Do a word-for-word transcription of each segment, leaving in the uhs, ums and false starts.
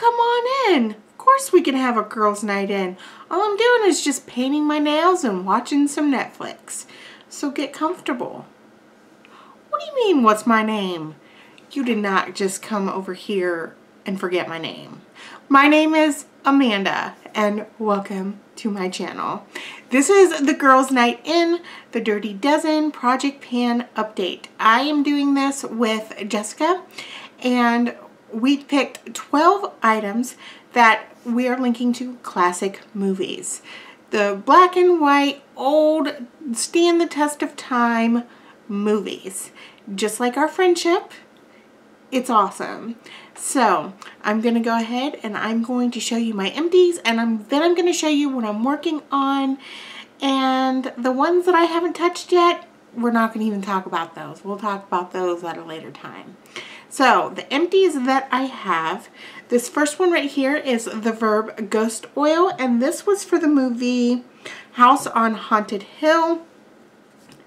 come on in. Of course we can have a girls' night in. All I'm doing is just painting my nails and watching some Netflix. So get comfortable. What do you mean, what's my name? You did not just come over here and forget my name. My name is Amanda, and welcome to my channel. This is the Girls Night In, the Dirty Dozen Project Pan update. I am doing this with Jessica, and we picked twelve items that we are linking to classic movies. The black and white, old, stand the test of time movies. Just like our friendship, it's awesome. So I'm gonna go ahead and I'm going to show you my empties, and I'm then I'm gonna show you what I'm working on, and the ones that I haven't touched yet, we're not gonna even talk about those. We'll talk about those at a later time. So the empties that I have, this first one right here is the Verb Ghost Oil, and this was for the movie House on Haunted Hill.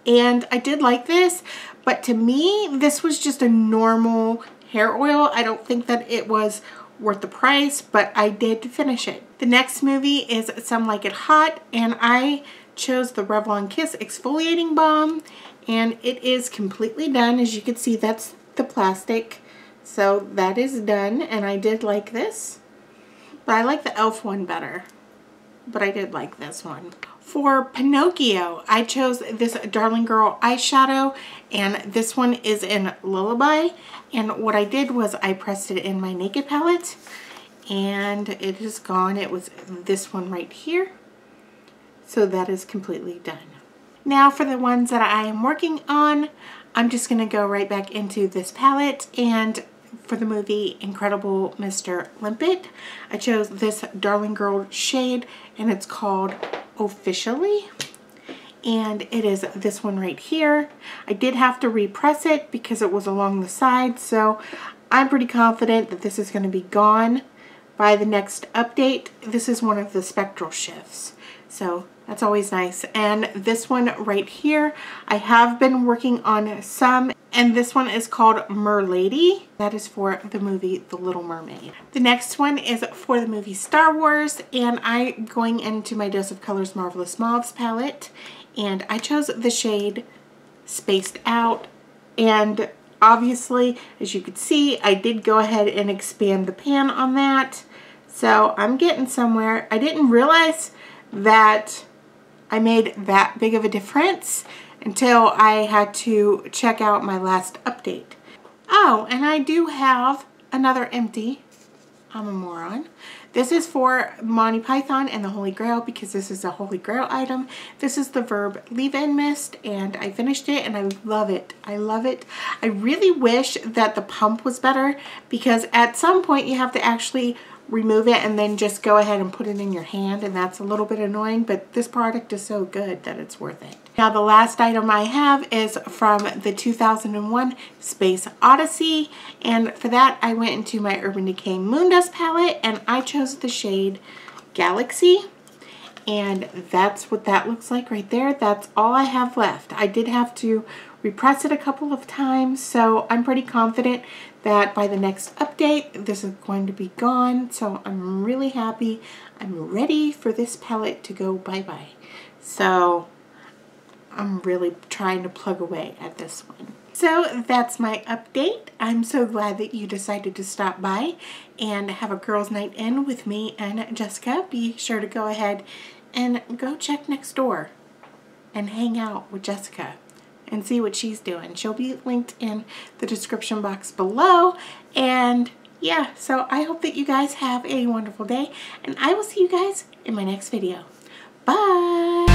And I did like this, but to me, this was just a normal hair oil. I don't think that it was worth the price, but I did finish it. The next movie is Some Like It Hot, and I chose the Revlon Kiss Exfoliating Balm, and it is completely done. As you can see, that's the plastic, so that is done, and I did like this, but I like the e l f one better, but I did like this one. For Pinocchio, I chose this Darling Girl eyeshadow, and this one is in Lullaby, and what I did was I pressed it in my Naked palette, and it is gone. It was this one right here, so that is completely done. Now for the ones that I am working on, I'm just going to go right back into this palette, and for the movie Incredible Mister Limpet, I chose this Darling Girl shade, and it's called Officially, and it is this one right here. I did have to repress it because it was along the side, so I'm pretty confident that this is going to be gone by the next update. This is one of the spectral shifts, so that's always nice. And this one right here, I have been working on some, and this one is called Mer Lady. That is for the movie The Little Mermaid. The next one is for the movie Star Wars, and I'm going into my Dose of Colors Marvelous Mauves palette, and I chose the shade Spaced Out, and obviously, as you could see, I did go ahead and expand the pan on that, so I'm getting somewhere. I didn't realize that I made that big of a difference until I had to check out my last update. Oh, and I do have another empty. I'm a moron. This is for Monty Python and the Holy Grail, because this is a Holy Grail item. This is the Verb Leave-In Mist, and I finished it, and I love it. I love it. I really wish that the pump was better, because at some point you have to actually remove it and then just go ahead and put it in your hand, and that's a little bit annoying, but this product is so good that it's worth it. Now the last item I have is from the two thousand one Space Odyssey, and for that I went into my Urban Decay Moon Dust palette, and I chose the shade Galaxy, and that's what that looks like right there. That's all I have left. I did have to repress it a couple of times, so I'm pretty confident that by the next update this is going to be gone, so I'm really happy. I'm ready for this palette to go bye-bye, so I'm really trying to plug away at this one. So that's my update. I'm so glad that you decided to stop by and have a girls' night in with me and Jessica. Be sure to go ahead and go check next door and hang out with Jessica and see what she's doing. She'll be linked in the description box below. And yeah, so I hope that you guys have a wonderful day, and I will see you guys in my next video. Bye!